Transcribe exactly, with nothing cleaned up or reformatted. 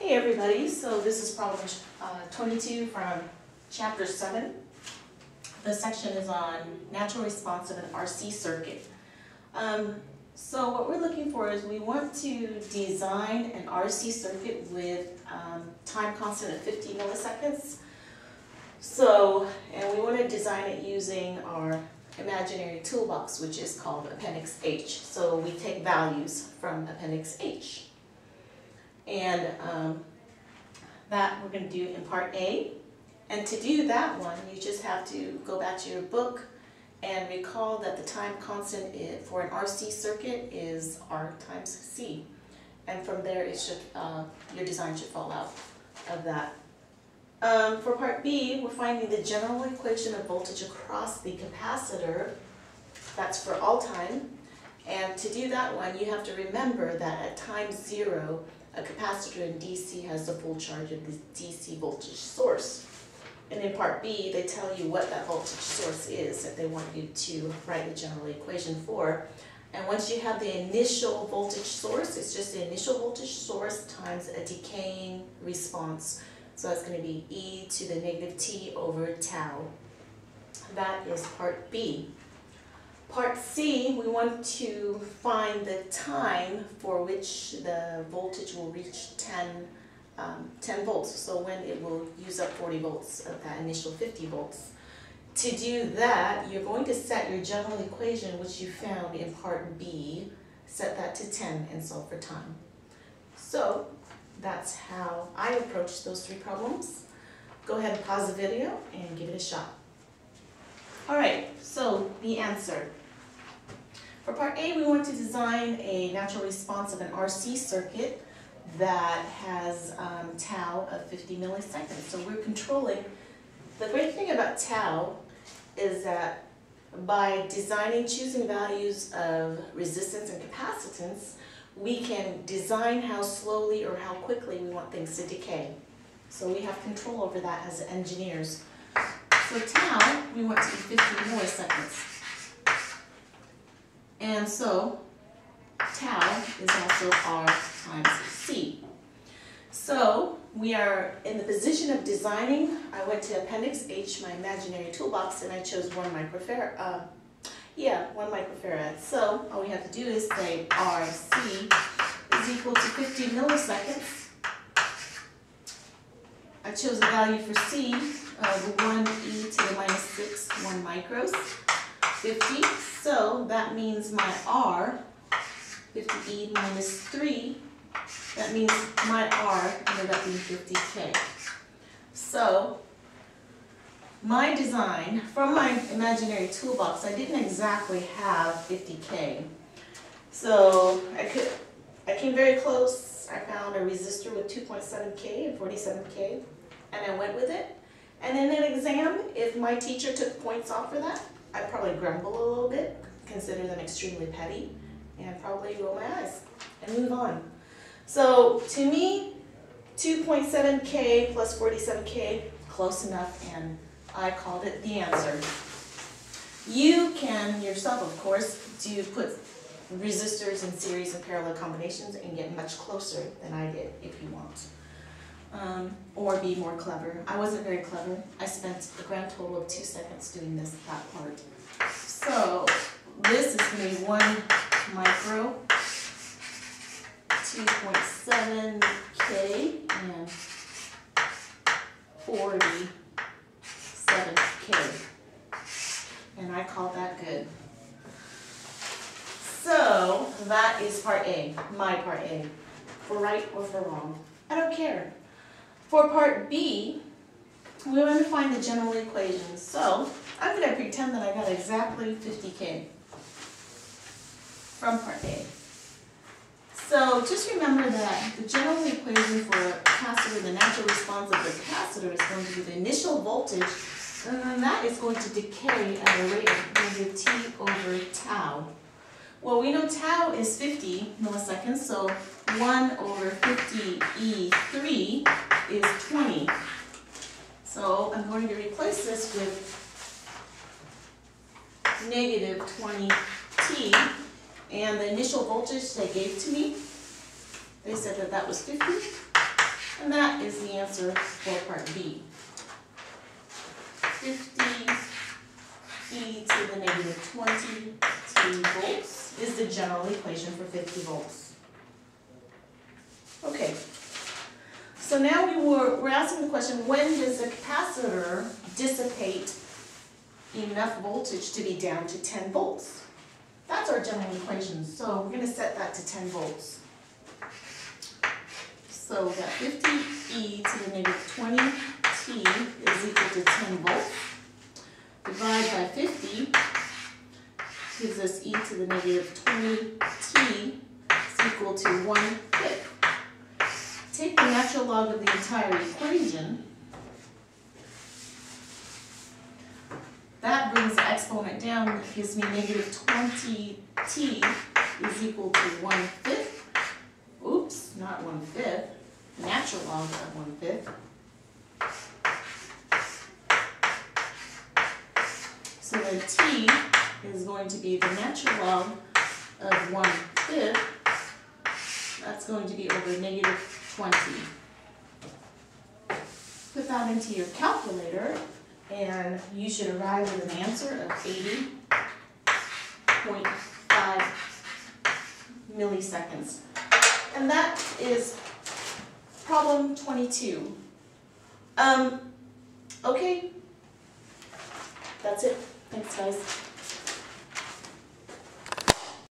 Hey everybody, so this is problem uh, twenty-two from chapter seven. The section is on natural response of an R C circuit. Um, so what we're looking for is we want to design an R C circuit with um, time constant of fifty milliseconds. So, and we want to design it using our imaginary toolbox, which is called Appendix H. So we take values from Appendix H. And um, that we're going to do in part A. And to do that one, you just have to go back to your book and recall that the time constant is, for an R C circuit is R times C. And from there, it should, uh, your design should fall out of that. Um, for part B, we're finding the general equation of voltage across the capacitor. That's for all time. And to do that one, you have to remember that at time zero, a capacitor in D C has the full charge of the D C voltage source. And in part B, they tell you what that voltage source is that they want you to write the general equation for. And once you have the initial voltage source, it's just the initial voltage source times a decaying response. So that's going to be e to the negative t over tau. That is part B. Part C, we want to find the time for which the voltage will reach ten volts, so when it will use up forty volts of that initial fifty volts. To do that, you're going to set your general equation, which you found in part B, set that to ten and solve for time. So that's how I approach those three problems. Go ahead and pause the video and give it a shot. All right, so the answer. For part A, we want to design a natural response of an R C circuit that has um, tau of fifty milliseconds. So we're controlling. The great thing about tau is that by designing, choosing values of resistance and capacitance, we can design how slowly or how quickly we want things to decay. So we have control over that as engineers. So tau, we want to be fifty milliseconds. And so tau is also R times C. So we are in the position of designing. I went to Appendix H, my imaginary toolbox, and I chose one microfarad. Uh, yeah, one microfarad. So all we have to do is say R C is equal to fifty milliseconds. I chose a value for C of one e to the minus six, one micros, fifty. So that means my R, fifty e minus three, that means my R ended up being fifty K. So my design, from my imaginary toolbox, I didn't exactly have fifty K. So I, could, I came very close. I found a resistor with two point seven K and forty-seven K, and I went with it. And in an exam, if my teacher took points off for that, I'd probably grumble a little bit, consider them extremely petty, and probably roll my eyes and move on. So to me, two point seven K plus forty-seven K, close enough, and I called it the answer. You can yourself, of course, do put resistors in series and parallel combinations and get much closer than I did if you want. Um, or be more clever. I wasn't very clever. I spent a grand total of two seconds doing this, that part. So this is going to be one micro, two point seven K, and forty-seven K. And I call that good. So that is part A, my part A, for right or for wrong. I don't care. For part B, we want to find the general equation. So I'm going to pretend that I got exactly fifty K from part A. So just remember that the general equation for a capacitor, the natural response of the capacitor, is going to be the initial voltage, and then that is going to decay at a rate of negative t over tau. Well, we know tau is fifty milliseconds, so one over fifty E three is twenty. So I'm going to replace this with negative twenty T. And the initial voltage they gave to me, they said that that was fifty. That is the answer for part B. fifty e to the negative twenty t volts is the general equation for fifty volts. Okay, so now we were, we're asking the question, when does a capacitor dissipate enough voltage to be down to ten volts? That's our general equation, so we're going to set that to ten volts. So we've got fifty e to the negative twenty t is equal to ten volts. Divide by fifty gives us e to the negative twenty t is equal to one fifth. Take the natural log of the entire equation. That brings the exponent down, which gives me negative twenty t is equal to one fifth. Oops, not one fifth. Natural log of one fifth. So then t is going to be the natural log of one fifth. That's going to be over negative twenty. Put that into your calculator, and you should arrive with an answer of eighty point five milliseconds. And that is problem twenty-two. Um, okay, that's it. Thanks, guys.